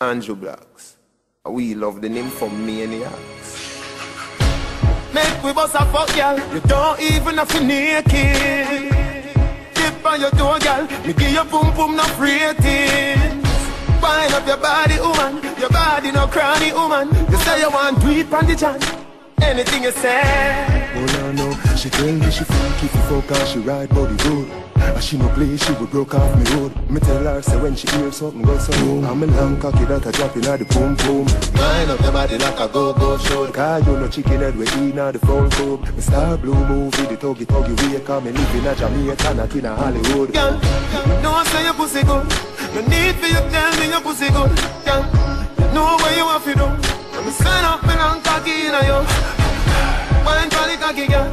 Andrew Blacks. We love the name for maniacs. Make we boss a fuck, y'all. You don't even have to naked. Keep on your door, y'all. Me give your boom boom no ratings. Wind up your body, woman. Your body no cranny, woman. You say you want to eat on the chance. Anything you say. Oh, no, no. She tell me she fuck if you fuck her, she ride body good. And she no play, she would broke off me road. Me tell her, say when she hears something go so boom. I'm a long cocky that I drop in at the boom boom. Mind up your body like a go-go show. Cause you no chicken head we eat at the phone club. Me star blue movie, the tuggy tuggy way. Cause me living at Jamaica, not in a Hollywood. Girl, no I say your pussy good. No need for you tell me your pussy good. Girl, know what you have to do. When me sign up, me long cocky in a yo. Wine for the cocky girl.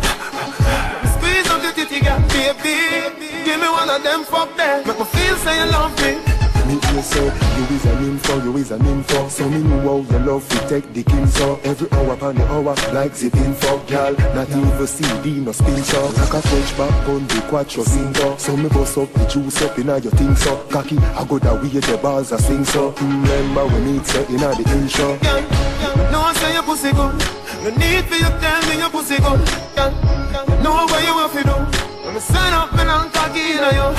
Squeeze up the titty girl, baby. Give me one of them fuck there. Make me feel say you love me. Me just say, you is an info, you is an info. So me know how you love to take the king so. Every hour upon the hour, like zipping fuck, y'all. Not even CD, no spin so. Like a French back on the quattro single. So me bust up the juice up in all your thing so. Cocky, I go that way the bars I sing so. Remember we meet so in all the intro. No one say your pussy good. No need for you tell me your pussy good. No way you have to do. Me sign up and I'm cocky in yo.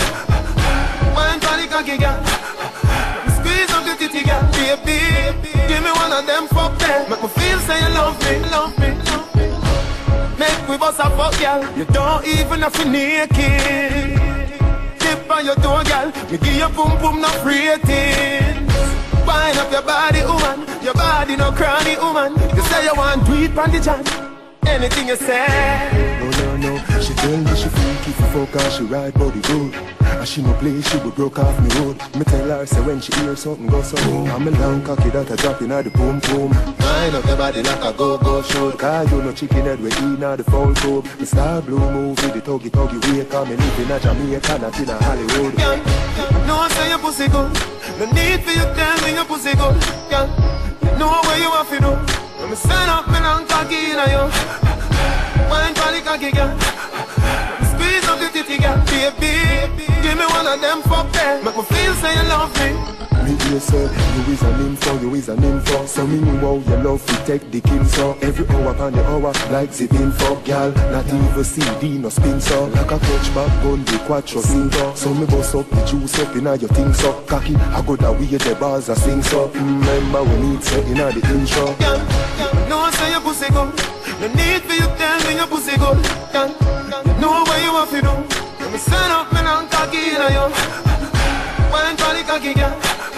Wine for the cocky girl. Squeeze up the titty girl, baby. Give me one of them fuck them. Make me feel say you love me, love me, love me. Make we bust a fuck girl. You don't even have to naked. Tip on your toe girl. Me give your boom boom no ratings. Wine up your body woman. Your body no cranny woman. You say you want to eat panty jam. Anything you say. No, no, no. She tell me she freaky for fuck her, she ride body good. And she no play, she would broke off me road. Me tell her, say when she hears something go so boom. I'm a long cocky that I drop in at the boom boom. Mind up your body like a go-go show. Cause you no chicken head we eat at the phone club. Me star blue movie, the tuggy tuggy way. Cause me living at Jamaica, not in a Hollywood. Girl, no I say your pussy good. No need for you tell me your pussy good. Girl, know what you have to do. When me sign up, me long cocky in yo. Wine for the cocky girl. Squeeze up the titty girl, baby. Give me one of them fuck there. Make me feel say you love me. Me here say, you is an info, you is an info. So me know how you love to take the king so. Every hour upon the hour, like zipping fuck girl. Not even CD, no spin so. Like a coach back on the quattro single. So me bust up the juice up in all your thing so. Cocky, I go that way the bars I sing so. Remember we need so in all the intro. Girl, no I say your pussy go. No need for you tell me your pussy good. Know what you have to do. Let me sign up and I'm cocky in yo. Wine for the cocky girl.